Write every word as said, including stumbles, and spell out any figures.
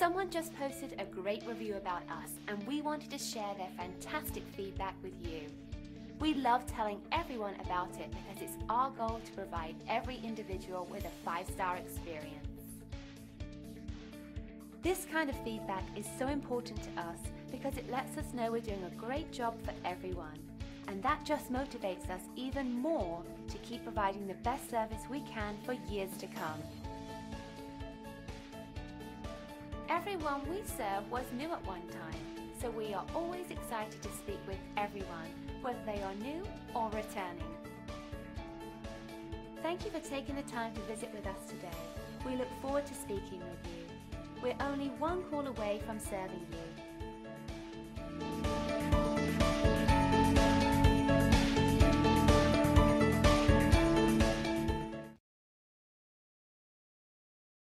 Someone just posted a great review about us, and we wanted to share their fantastic feedback with you. We love telling everyone about it because it's our goal to provide every individual with a five-star experience. This kind of feedback is so important to us because it lets us know we're doing a great job for everyone, and that just motivates us even more to keep providing the best service we can for years to come. Everyone we serve was new at one time, so we are always excited to speak with everyone, whether they are new or returning. Thank you for taking the time to visit with us today. We look forward to speaking with you. We're only one call away from serving you.